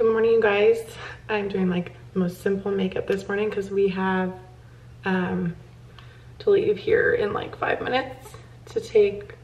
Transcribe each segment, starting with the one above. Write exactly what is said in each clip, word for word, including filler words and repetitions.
Good morning, you guys. I'm doing like the most simple makeup this morning because we have um, to leave here in like five minutes to take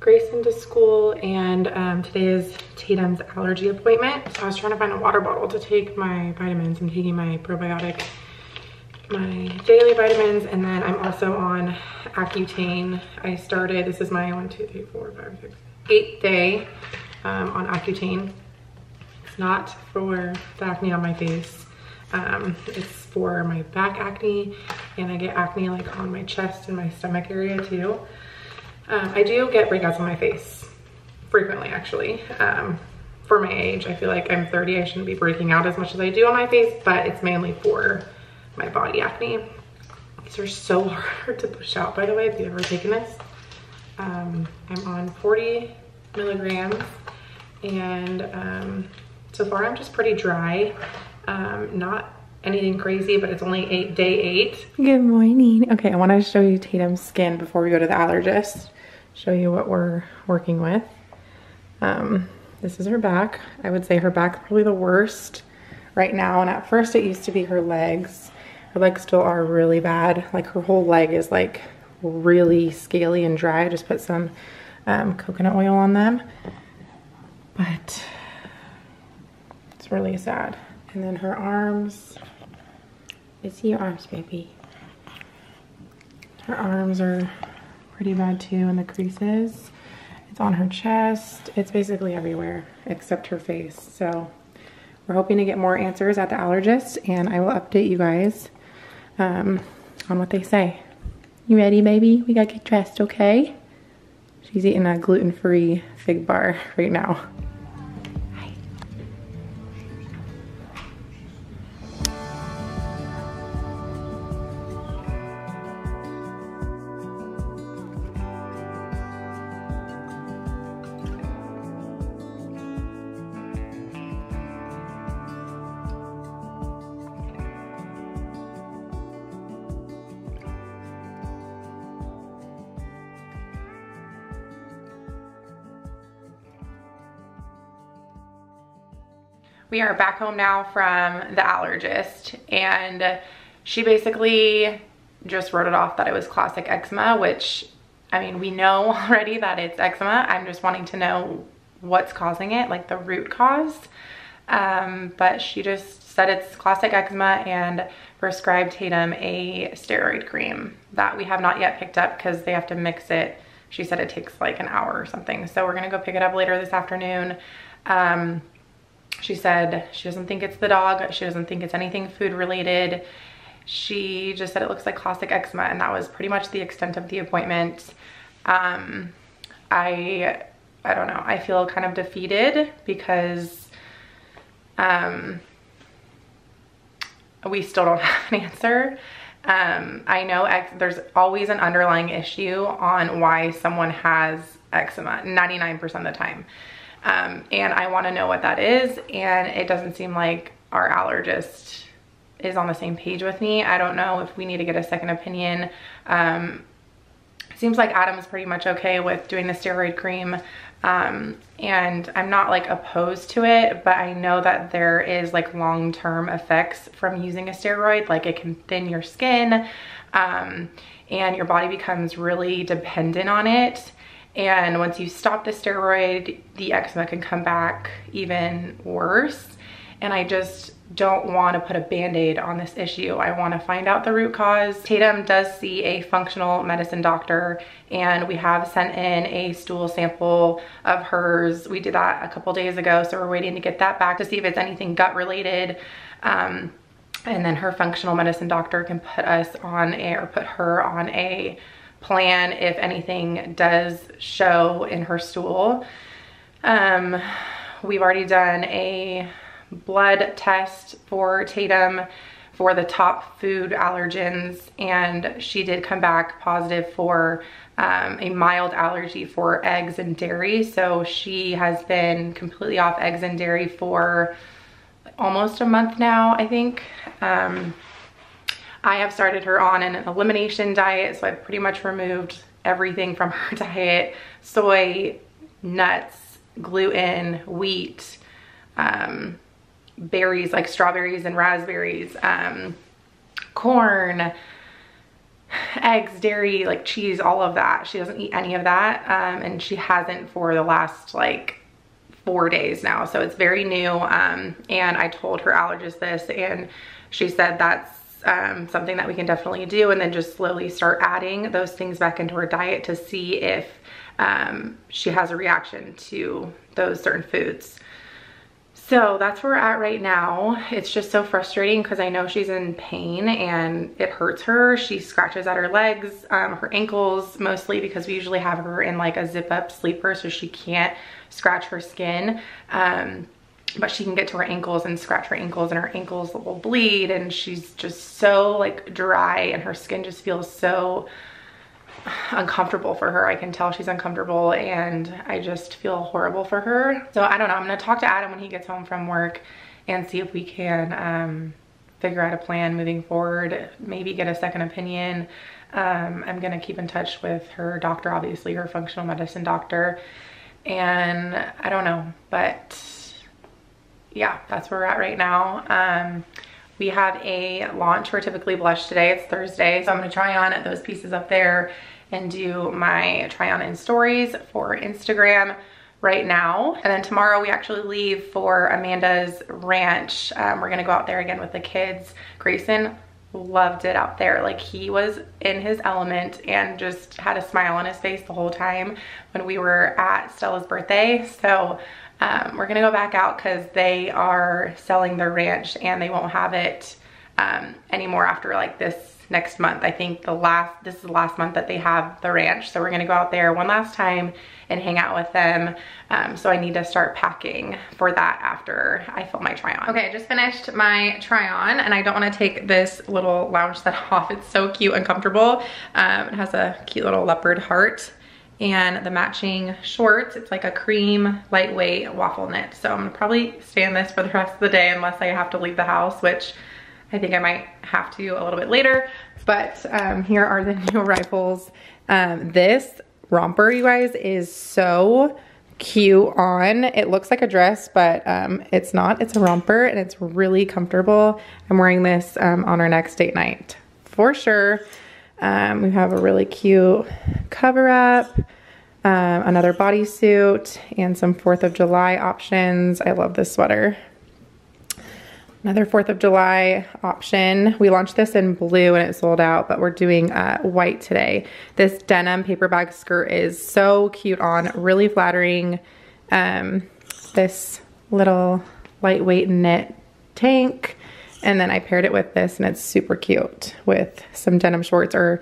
Grayson to school, and um, today is Tatum's allergy appointment. So I was trying to find a water bottle to take my vitamins. I'm taking my probiotic, my daily vitamins, and then I'm also on Accutane. I started, this is my one, two, three, four, five, six, eighth day um, on Accutane. It's not for the acne on my face. Um, it's for my back acne, and I get acne like on my chest and my stomach area too. Um, I do get breakouts on my face frequently, actually. Um, for my age, I feel like I'm thirty. I shouldn't be breaking out as much as I do on my face, but it's mainly for my body acne. These are so hard to push out, by the way, if you've ever taken this. Um, I'm on forty milligrams, and um, so far I'm just pretty dry. Um, not anything crazy, but it's only eight, day eight. Good morning. Okay, I want to show you Tatum's skin before we go to the allergist. Show you what we're working with. Um, this is her back. I would say her back's probably the worst right now, and at first it used to be her legs. Her legs still are really bad. Like her whole leg is like really scaly and dry. I just put some um, coconut oil on them, but it's really sad. And then her arms, I see your arms, baby. Her arms are pretty bad too, and the creases. It's on her chest. It's basically everywhere except her face. So we're hoping to get more answers at the allergist, and I will update you guys um, on what they say. You ready, baby? We gotta get dressed, okay? She's eating a gluten-free fig bar right now. We are back home now from the allergist, and she basically just wrote it off that it was classic eczema, which, I mean, we know already that it's eczema. I'm just wanting to know what's causing it, like the root cause. Um, but she just said it's classic eczema and prescribed Tatum a steroid cream that we have not yet picked up because they have to mix it. She said it takes like an hour or something. So we're gonna go pick it up later this afternoon. Um, She said she doesn't think it's the dog. She doesn't think it's anything food related. She just said it looks like classic eczema, and that was pretty much the extent of the appointment. Um, I, I don't know. I feel kind of defeated because um, we still don't have an answer. Um, I know ex there's always an underlying issue on why someone has eczema ninety-nine percent of the time. Um, and I want to know what that is, and it doesn't seem like our allergist is on the same page with me. I don't know if we need to get a second opinion. Um, it seems like Adam's pretty much okay with doing the steroid cream, um, and I'm not like opposed to it, but I know that there is like long-term effects from using a steroid. Like it can thin your skin, um, and your body becomes really dependent on it. And once you stop the steroid, the eczema can come back even worse. And I just don't want to put a band-aid on this issue. I want to find out the root cause. Tatum does see a functional medicine doctor, and we have sent in a stool sample of hers. We did that a couple days ago, so we're waiting to get that back to see if it's anything gut related. Um, and then her functional medicine doctor can put us on a, or put her on a plan if anything does show in her stool. Um, we've already done a blood test for Tatum for the top food allergens, and she did come back positive for um, a mild allergy for eggs and dairy. So she has been completely off eggs and dairy for almost a month now, I think. Um, I have started her on an elimination diet, so I've pretty much removed everything from her diet: soy, nuts, gluten, wheat, um, berries like strawberries and raspberries, um, corn, eggs, dairy, like cheese, all of that. She doesn't eat any of that, um, and she hasn't for the last like four days now. So it's very new, um, and I told her allergist this, and she said that's um, something that we can definitely do, and then just slowly start adding those things back into her diet to see if um, she has a reaction to those certain foods. So that's where we're at right now. It's just so frustrating because I know she's in pain and it hurts her. She scratches at her legs, um, her ankles mostly, because we usually have her in like a zip up sleeper so she can't scratch her skin. Um, but she can get to her ankles and scratch her ankles, and her ankles will bleed, and she's just so like dry, and her skin just feels so uncomfortable for her. I can tell she's uncomfortable, and I just feel horrible for her. So I don't know. I'm gonna talk to Adam when he gets home from work and see if we can um, figure out a plan moving forward, maybe get a second opinion. Um, I'm gonna keep in touch with her doctor, obviously, her functional medicine doctor, and I don't know, but yeah, that's where we're at right now. Um, we have a launch for Typically Blush today. It's Thursday, so I'm gonna try on those pieces up there and do my try on in stories for Instagram right now. And then tomorrow we actually leave for Amanda's ranch. Um, we're gonna go out there again with the kids. Grayson loved it out there. Like, he was in his element and just had a smile on his face the whole time when we were at Stella's birthday. So um, we're gonna go back out because they are selling their ranch and they won't have it um, anymore after like this next month. I think the last, this is the last month that they have the ranch. So we're gonna go out there one last time and hang out with them. Um, so I need to start packing for that after I film my try on. Okay, I just finished my try on, and I don't wanna take this little lounge set off. It's so cute and comfortable. Um, it has a cute little leopard heart and the matching shorts. It's like a cream, lightweight waffle knit. So I'm gonna probably stay in this for the rest of the day unless I have to leave the house, which I think I might have to a little bit later. But um, here are the new arrivals. Um, this romper, you guys, is so cute on. It looks like a dress, but um, it's not. It's a romper, and it's really comfortable. I'm wearing this um, on our next date night for sure. Um, we have a really cute cover-up, um, another bodysuit, and some fourth of July options. I love this sweater. Another fourth of July option. We launched this in blue and it sold out, but we're doing uh, white today. This denim paper bag skirt is so cute on, really flattering. Um, this little lightweight knit tank. And then I paired it with this, and it's super cute with some denim shorts or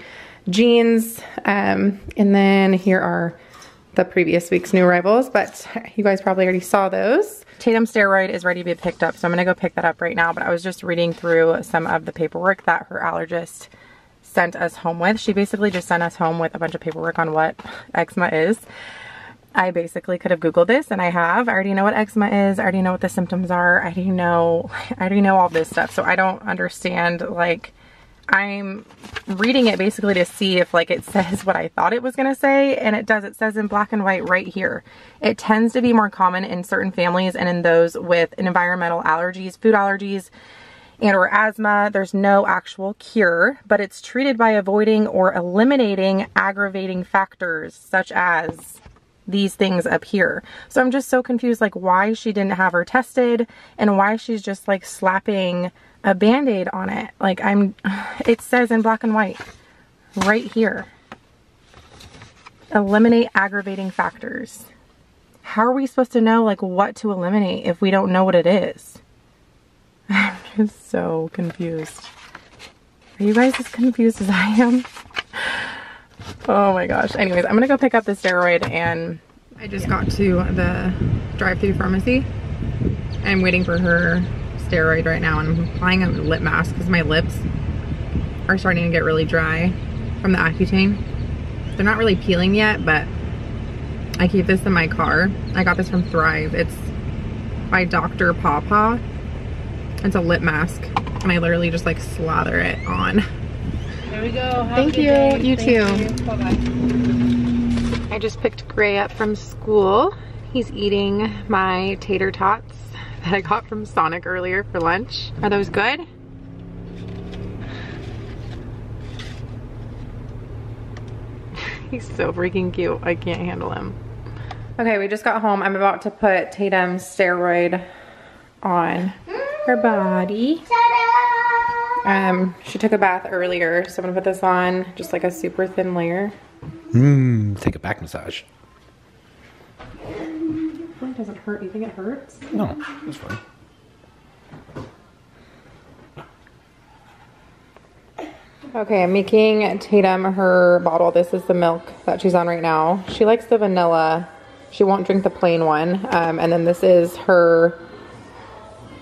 jeans. Um, and then here are the previous week's new arrivals, but you guys probably already saw those. Tatum Steroid is ready to be picked up, so I'm gonna go pick that up right now, but I was just reading through some of the paperwork that her allergist sent us home with. She basically just sent us home with a bunch of paperwork on what eczema is. I basically could have Googled this, and I have. I already know what eczema is. I already know what the symptoms are. I already know, I already know all this stuff, so I don't understand, like, I'm reading it basically to see if like it says what I thought it was gonna say, and it does. It says in black and white right here. It tends to be more common in certain families and in those with environmental allergies, food allergies, and or asthma. There's no actual cure, but it's treated by avoiding or eliminating aggravating factors such as these things up here. So I'm just so confused, like why she didn't have her tested and why she's just like slapping a band-aid on it. Like, I'm, it says in black and white right here, eliminate aggravating factors. How are we supposed to know like what to eliminate if we don't know what it is? I'm just so confused. Are you guys as confused as I am? Oh my gosh. Anyways, I'm gonna go pick up the steroid, and I just yeah. got to the drive-through pharmacy. I'm waiting for her steroid right now, and I'm applying a lip mask because my lips are starting to get really dry from the Accutane. They're not really peeling yet, but I keep this in my car. I got this from Thrive. It's by Doctor Papa. It's a lip mask, and I literally just like slather it on. There we go. Have Thank you. Day. You Thank too. You. Bye-bye. I just picked Gray up from school. He's eating my tater tots that I got from Sonic earlier for lunch. Are those good? He's so freaking cute. I can't handle him. Okay, we just got home. I'm about to put Tatum's steroid on her body. Um, she took a bath earlier, so I'm gonna put this on, just like a super thin layer. Mmm, take a back massage. It doesn't hurt. You think it hurts? No, it's fine. Okay, I'm making Tatum her bottle. This is the milk that she's on right now. She likes the vanilla. She won't drink the plain one. Um, and then this is her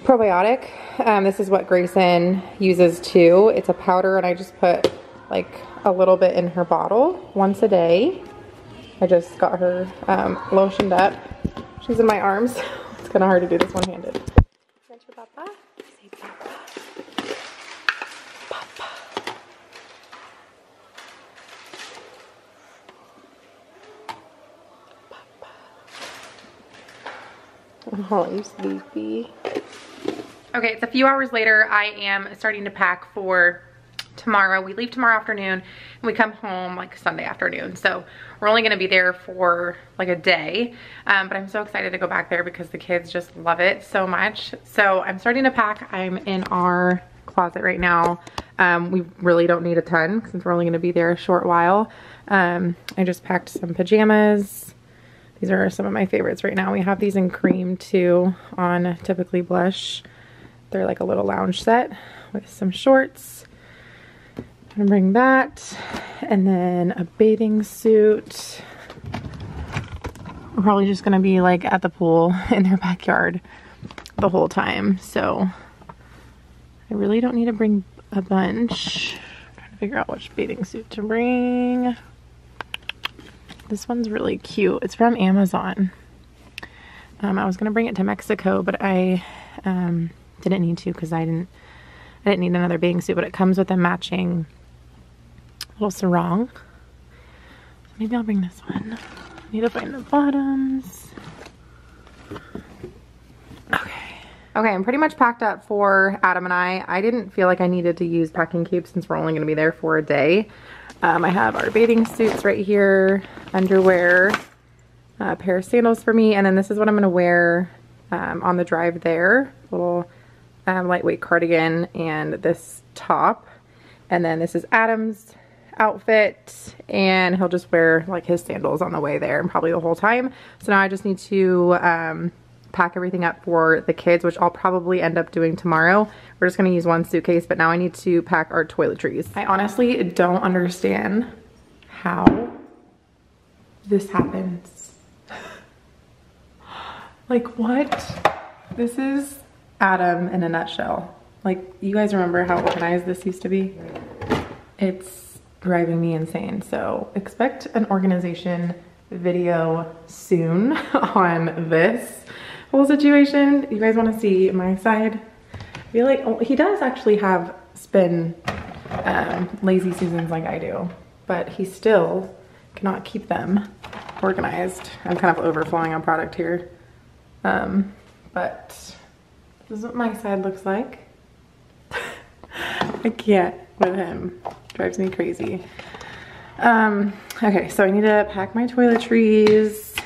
probiotic. Um, this is what Grayson uses too. It's a powder, and I just put like a little bit in her bottle once a day. I just got her um, lotioned up. She's in my arms. It's kind of hard to do this one-handed. Doctor Papa. Say Papa. Papa. Papa. Oh, you sleepy. Okay, it's a few hours later. I am starting to pack for tomorrow. We leave tomorrow afternoon, and we come home like Sunday afternoon. So we're only going to be there for like a day. Um, but I'm so excited to go back there because the kids just love it so much. So I'm starting to pack. I'm in our closet right now. Um, we really don't need a ton since we're only going to be there a short while. Um, I just packed some pajamas. These are some of my favorites right now. We have these in cream too on Typically Blush. They're like a little lounge set with some shorts. I'm gonna bring that, and then a bathing suit. We're probably just gonna be like at the pool in their backyard the whole time, so I really don't need to bring a bunch. I'm trying to figure out which bathing suit to bring. This one's really cute. It's from Amazon. Um, I was gonna bring it to Mexico, but I um, didn't need to because I didn't. I didn't need another bathing suit, but it comes with a matching little sarong. So maybe I'll bring this one. I need to find the bottoms. Okay. Okay, I'm pretty much packed up for Adam and I. I didn't feel like I needed to use packing cubes since we're only going to be there for a day. Um, I have our bathing suits right here, underwear, a pair of sandals for me, and then this is what I'm going to wear um, on the drive there. Little Um, lightweight cardigan and this top, and then this is Adam's outfit, and he'll just wear like his sandals on the way there and probably the whole time. So now I just need to um, pack everything up for the kids, which I'll probably end up doing tomorrow. We're just gonna use one suitcase, but now I need to pack our toiletries. I honestly don't understand how this happens. Like, what? This is Adam in a nutshell. Like, you guys remember how organized this used to be? It's driving me insane. So expect an organization video soon on this whole situation. You guys want to see my side? I feel like, oh, he does actually have spin um, lazy Susans like I do, but he still cannot keep them organized. I'm kind of overflowing on product here, um, but this is what my side looks like. I can't with him. Drives me crazy. Um, okay, so I need to pack my toiletries.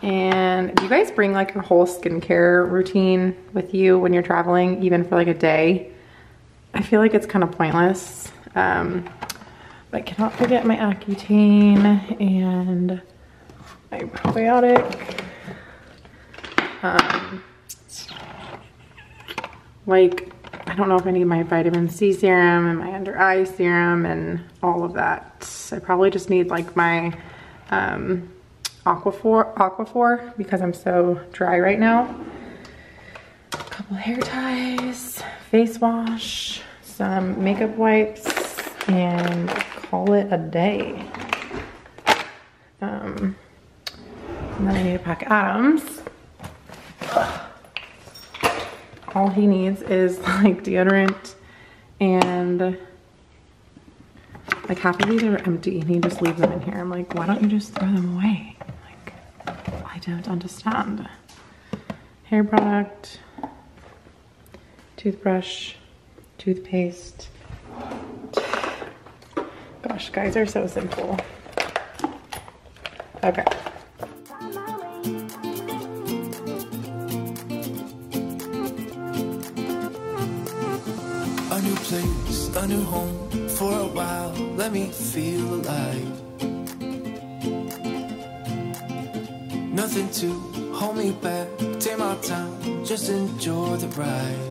And do you guys bring like a whole skincare routine with you when you're traveling, even for like a day? I feel like it's kind of pointless. Um, but I cannot forget my Accutane and my probiotic. Um, Like, I don't know if I need my vitamin C serum and my under eye serum and all of that. I probably just need like my um, Aquaphor, Aquaphor because I'm so dry right now. A couple hair ties, face wash, some makeup wipes, and call it a day. Um, and then I need to pack Adam's. Ugh. All he needs is like deodorant, and like half of these are empty and he just leaves them in here. I'm like, why don't you just throw them away? Like, I don't understand. hair product, toothbrush, toothpaste. Gosh, guys are so simple. Okay. A new place, a new home for a while. Let me feel alive. Nothing to hold me back. Take my time, just enjoy the ride.